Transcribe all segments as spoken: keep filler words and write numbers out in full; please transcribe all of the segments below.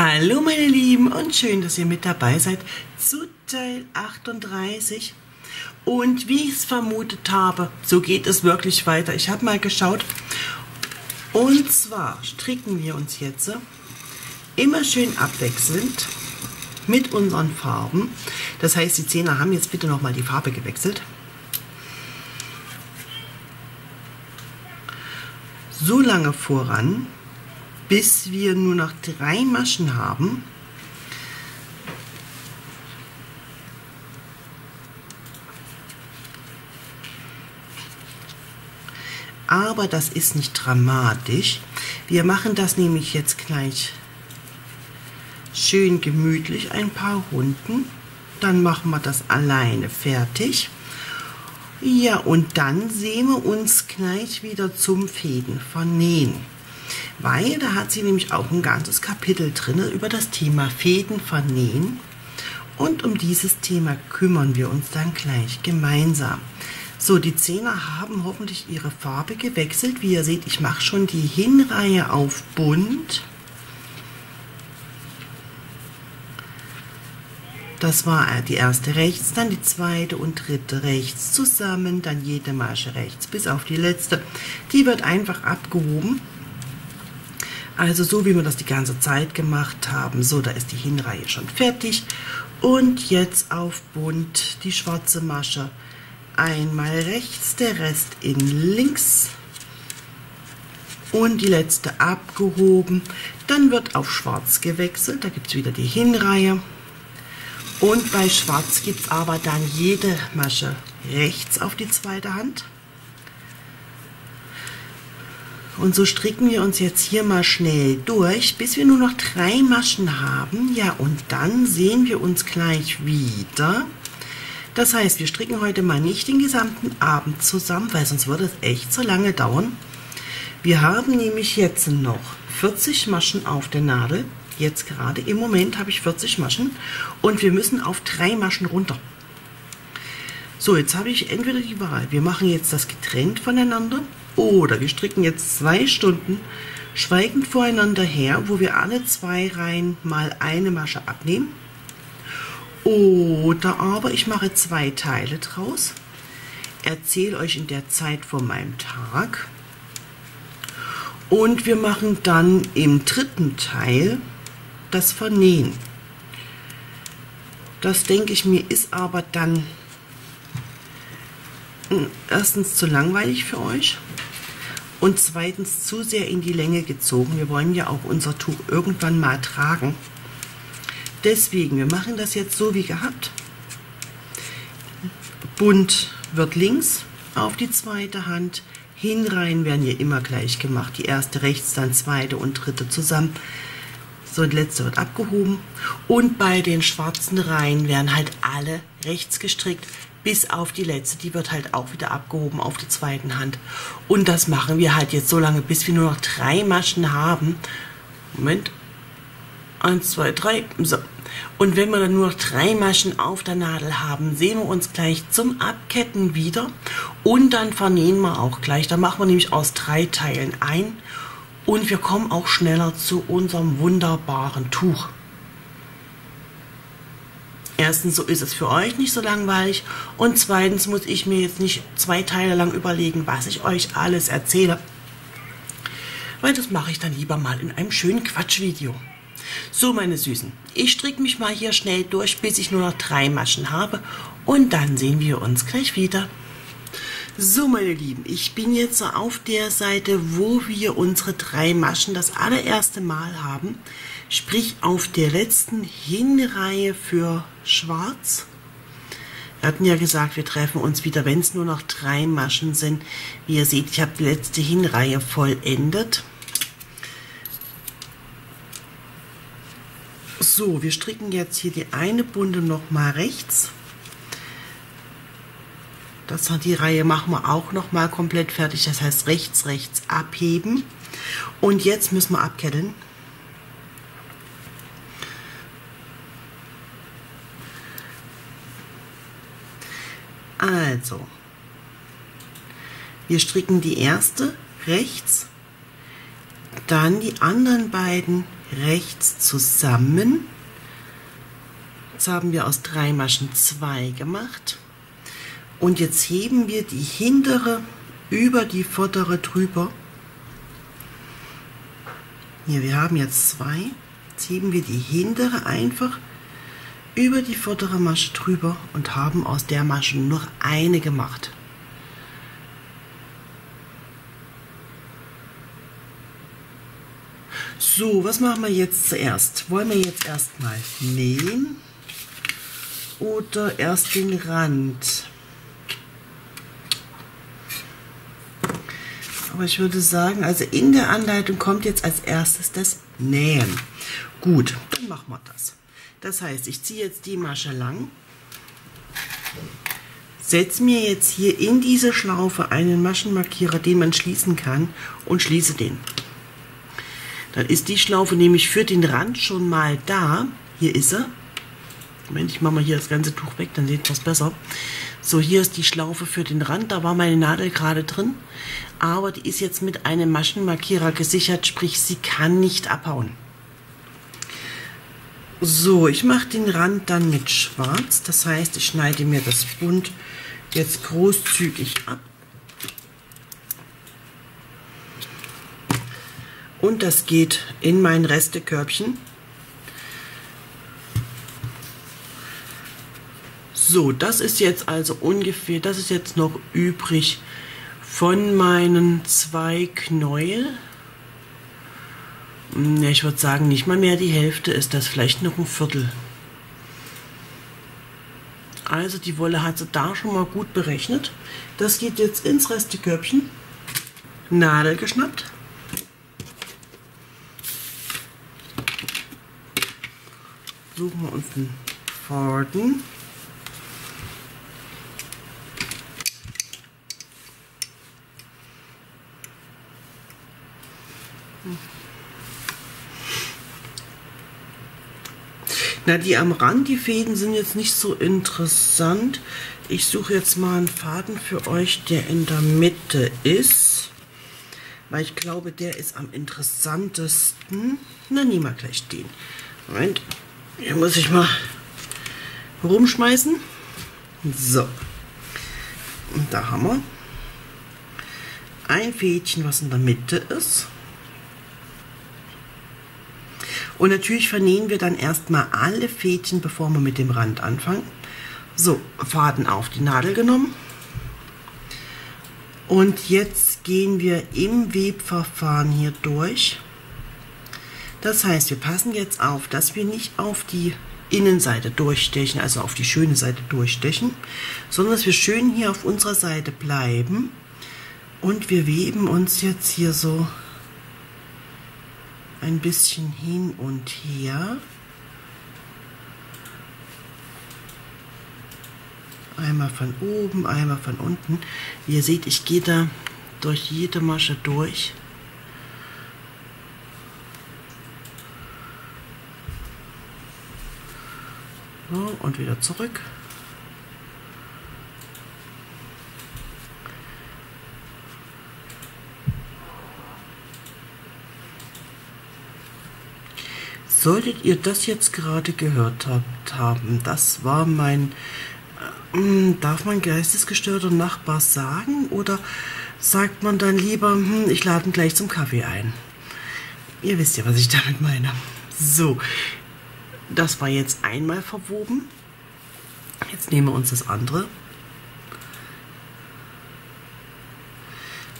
Hallo meine Lieben und schön, dass ihr mit dabei seid zu Teil achtunddreißig. Und wie ich es vermutet habe, so geht es wirklich weiter. Ich habe mal geschaut und zwar stricken wir uns jetzt immer schön abwechselnd mit unseren Farben. Das heißt, die Zehner haben jetzt bitte nochmal die Farbe gewechselt. So lange voran, bis wir nur noch drei Maschen haben. Aber das ist nicht dramatisch. Wir machen das nämlich jetzt gleich schön gemütlich ein paar Runden. Dann machen wir das alleine fertig. Ja, und dann sehen wir uns gleich wieder zum Fädenvernähen. Weil da hat sie nämlich auch ein ganzes Kapitel drin über das Thema Fädenvernähen. Und um dieses Thema kümmern wir uns dann gleich gemeinsam. So, die Zehner haben hoffentlich ihre Farbe gewechselt. Wie ihr seht, ich mache schon die Hinreihe auf bunt. Das war die erste rechts, dann die zweite und dritte rechts zusammen, dann jede Masche rechts bis auf die letzte. Die wird einfach abgehoben. Also so, wie wir das die ganze Zeit gemacht haben. So, da ist die Hinreihe schon fertig. Und jetzt auf bunt die schwarze Masche. Einmal rechts, der Rest in links. Und die letzte abgehoben. Dann wird auf schwarz gewechselt. Da gibt es wieder die Hinreihe. Und bei schwarz gibt es aber dann jede Masche rechts auf die zweite Hand. Und so stricken wir uns jetzt hier mal schnell durch, bis wir nur noch drei Maschen haben. Ja, und dann sehen wir uns gleich wieder. Das heißt, wir stricken heute mal nicht den gesamten Abend zusammen, weil sonst würde es echt so lange dauern. Wir haben nämlich jetzt noch vierzig Maschen auf der Nadel. Jetzt gerade im Moment habe ich vierzig Maschen und wir müssen auf drei Maschen runter. So, jetzt habe ich entweder die Wahl, wir machen jetzt das getrennt voneinander oder wir stricken jetzt zwei Stunden schweigend voreinander her, wo wir alle zwei Reihen mal eine Masche abnehmen. Oder aber ich mache zwei Teile draus, erzähle euch in der Zeit von meinem Tag und wir machen dann im dritten Teil das Vernähen. Das denke ich mir ist aber dann erstens zu langweilig für euch und zweitens zu sehr in die Länge gezogen. Wir wollen ja auch unser Tuch irgendwann mal tragen. Deswegen, wir machen das jetzt so wie gehabt. Bunt wird links auf die zweite Hand. Hinreihen werden hier immer gleich gemacht. Die erste rechts, dann zweite und dritte zusammen. So, die letzte wird abgehoben. Und bei den schwarzen Reihen werden halt alle rechts gestrickt. Bis auf die letzte, die wird halt auch wieder abgehoben auf der zweiten Hand. Und das machen wir halt jetzt so lange, bis wir nur noch drei Maschen haben. Moment. eins, zwei, drei. So. Und wenn wir dann nur noch drei Maschen auf der Nadel haben, sehen wir uns gleich zum Abketten wieder. Und dann vernähen wir auch gleich. Da machen wir nämlich aus drei Teilen ein. Und wir kommen auch schneller zu unserem wunderbaren Tuch. Erstens, so ist es für euch nicht so langweilig und zweitens muss ich mir jetzt nicht zwei Teile lang überlegen, was ich euch alles erzähle, weil das mache ich dann lieber mal in einem schönen Quatschvideo. So, meine Süßen, ich stricke mich mal hier schnell durch, bis ich nur noch drei Maschen habe und dann sehen wir uns gleich wieder. So, meine Lieben, ich bin jetzt auf der Seite, wo wir unsere drei Maschen das allererste Mal haben. Sprich auf der letzten Hinreihe für schwarz. Wir hatten ja gesagt, wir treffen uns wieder, wenn es nur noch drei Maschen sind. Wie ihr seht, ich habe die letzte Hinreihe vollendet. So, wir stricken jetzt hier die eine Bunte nochmal rechts. Das hat die Reihe, machen wir auch nochmal komplett fertig. Das heißt rechts, rechts abheben. Und jetzt müssen wir abketten. Also, wir stricken die erste rechts, dann die anderen beiden rechts zusammen. Jetzt haben wir aus drei Maschen zwei gemacht. Und jetzt heben wir die hintere über die vordere drüber. Hier, wir haben jetzt zwei. Jetzt heben wir die hintere einfach über die vordere Masche drüber und haben aus der Masche noch eine gemacht. So, was machen wir jetzt zuerst? Wollen wir jetzt erstmal nähen oder erst den Rand? Aber ich würde sagen, also in der Anleitung kommt jetzt als erstes das Nähen. Gut, dann machen wir das. Das heißt, ich ziehe jetzt die Masche lang, setze mir jetzt hier in diese Schlaufe einen Maschenmarkierer, den man schließen kann, und schließe den. Dann ist die Schlaufe nämlich für den Rand schon mal da. Hier ist sie. Moment, ich mache mal hier das ganze Tuch weg, dann seht ihr es besser. So, hier ist die Schlaufe für den Rand. Da war meine Nadel gerade drin. Aber die ist jetzt mit einem Maschenmarkierer gesichert, sprich, sie kann nicht abhauen. So, ich mache den Rand dann mit Schwarz. Das heißt, ich schneide mir das Bund jetzt großzügig ab. Und das geht in mein Restekörbchen. So, das ist jetzt also ungefähr, das ist jetzt noch übrig von meinen zwei Knäuel. Ich würde sagen, nicht mal mehr die Hälfte, ist das vielleicht noch ein Viertel. Also die Wolle hat sie da schon mal gut berechnet. Das geht jetzt ins Restekörbchen. Nadel geschnappt. Suchen wir uns einen Faden. Na, die am Rand, die Fäden sind jetzt nicht so interessant. Ich suche jetzt mal einen Faden für euch, der in der Mitte ist, weil ich glaube, der ist am interessantesten. Na, nehmen wir gleich den. Moment. Hier muss ich mal rumschmeißen. So. Und da haben wir ein Fädchen, was in der Mitte ist. Und natürlich vernähen wir dann erstmal alle Fädchen, bevor wir mit dem Rand anfangen. So, Faden auf die Nadel genommen. Und jetzt gehen wir im Webverfahren hier durch. Das heißt, wir passen jetzt auf, dass wir nicht auf die Innenseite durchstechen, also auf die schöne Seite durchstechen, sondern dass wir schön hier auf unserer Seite bleiben. Und wir weben uns jetzt hier so ein bisschen hin und her. Einmal von oben, einmal von unten. Wie ihr seht, ich gehe da durch jede Masche durch. So, und wieder zurück. Solltet ihr das jetzt gerade gehört habt, haben, das war mein, äh, darf man geistesgestörter Nachbar sagen oder sagt man dann lieber, hm, ich lade ihn gleich zum Kaffee ein? Ihr wisst ja, was ich damit meine. So. Das war jetzt einmal verwoben. Jetzt nehmen wir uns das andere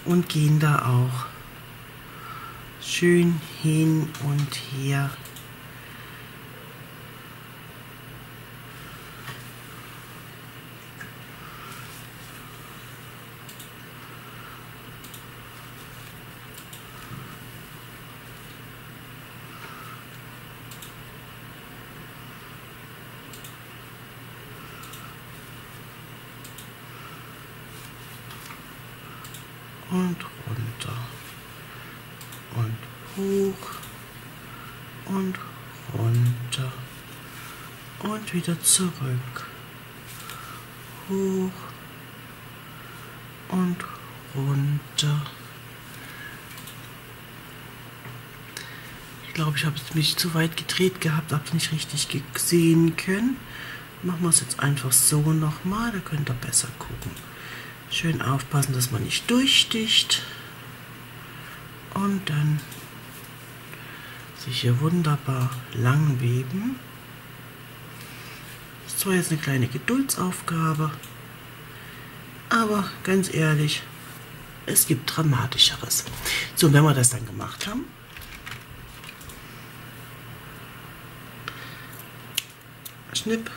und gehen da auch schön hin und her. Und runter und hoch und runter und wieder zurück, hoch und runter. Ich glaube, ich habe mich zu weit gedreht gehabt, habe es nicht richtig gesehen können. Machen wir es jetzt einfach so nochmal, da könnt ihr besser gucken. Schön aufpassen, dass man nicht durchsticht. Und dann sich hier wunderbar lang weben. Das war jetzt eine kleine Geduldsaufgabe, aber ganz ehrlich, es gibt Dramatischeres. So, und wenn wir das dann gemacht haben, schnipp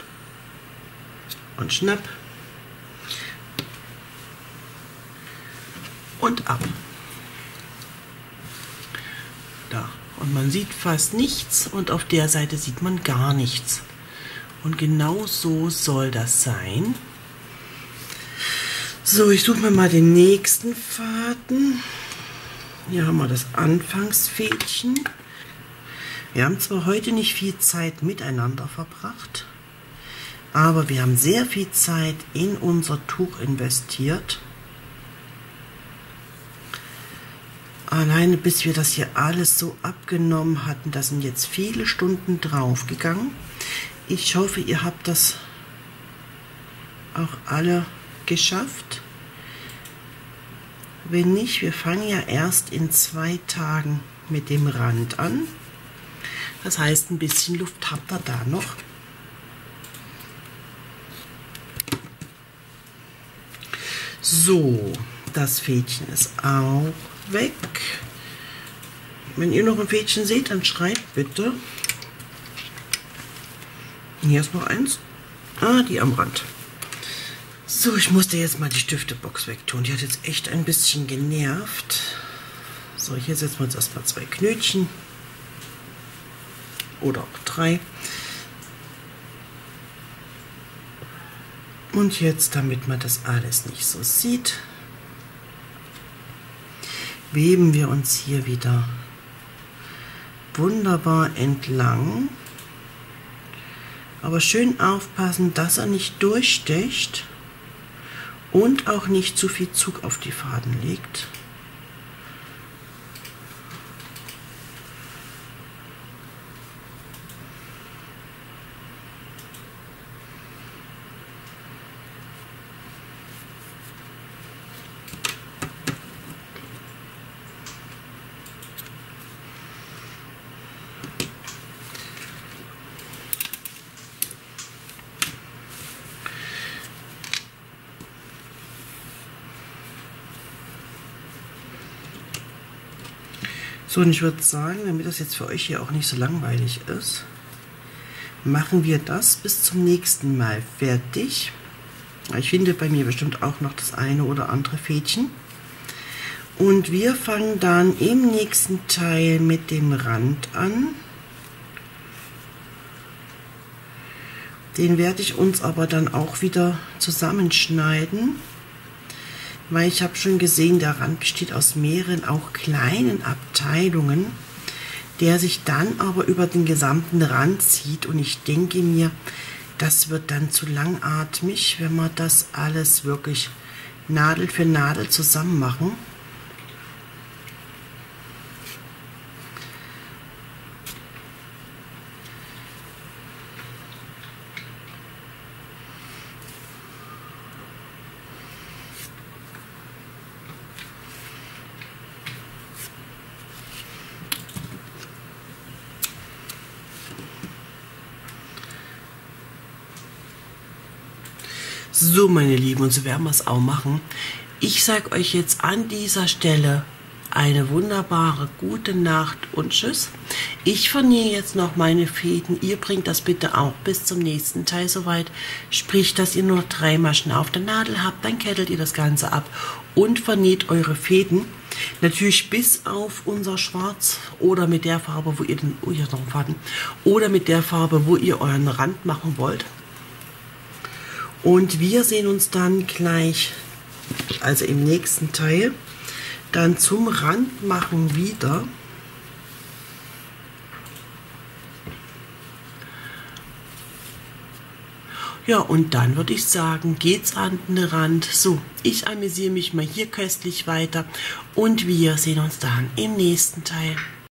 und schnapp und ab. Da. Und man sieht fast nichts und auf der Seite sieht man gar nichts. Und genau so soll das sein. So, ich suche mir mal den nächsten Faden. Hier haben wir das Anfangsfädchen. Wir haben zwar heute nicht viel Zeit miteinander verbracht, aber wir haben sehr viel Zeit in unser Tuch investiert. Alleine bis wir das hier alles so abgenommen hatten, da sind jetzt viele Stunden draufgegangen. Ich hoffe, ihr habt das auch alle geschafft. Wenn nicht, wir fangen ja erst in zwei Tagen mit dem Rand an. Das heißt, ein bisschen Luft habt ihr da noch. So, das Fädchen ist auch weg. Wenn ihr noch ein Fädchen seht, dann schreibt bitte. Hier ist noch eins. Ah, die am Rand. So, ich musste jetzt mal die Stiftebox wegtun. Die hat jetzt echt ein bisschen genervt. So, hier setzen wir jetzt erstmal zwei Knötchen. Oder auch drei. Und jetzt, damit man das alles nicht so sieht, weben wir uns hier wieder wunderbar entlang. Aber schön aufpassen, dass er nicht durchsticht und auch nicht zu viel Zug auf die Faden legt. So, und ich würde sagen, damit das jetzt für euch hier auch nicht so langweilig ist, machen wir das bis zum nächsten Mal fertig. Ich finde bei mir bestimmt auch noch das eine oder andere Fädchen. Und wir fangen dann im nächsten Teil mit dem Rand an. Den werde ich uns aber dann auch wieder zusammenschneiden, weil ich habe schon gesehen, der Rand besteht aus mehreren auch kleinen Abteilungen, der sich dann aber über den gesamten Rand zieht. Und ich denke mir, das wird dann zu langatmig, wenn wir das alles wirklich Nadel für Nadel zusammen machen. So, meine Lieben, und so werden wir es auch machen. Ich sage euch jetzt an dieser Stelle eine wunderbare gute Nacht und Tschüss. Ich vernähe jetzt noch meine Fäden. Ihr bringt das bitte auch bis zum nächsten Teil soweit. Sprich, dass ihr nur drei Maschen auf der Nadel habt, dann kettelt ihr das Ganze ab und vernäht eure Fäden. Natürlich bis auf unser Schwarz oder mit der Farbe, wo ihr den, oh, hier ist noch ein Faden, oder mit der Farbe, wo ihr euren Rand machen wollt. Und wir sehen uns dann gleich, also im nächsten Teil, dann zum Rand machen wieder. Ja, und dann würde ich sagen, geht's an den Rand. So, ich amüsiere mich mal hier köstlich weiter und wir sehen uns dann im nächsten Teil.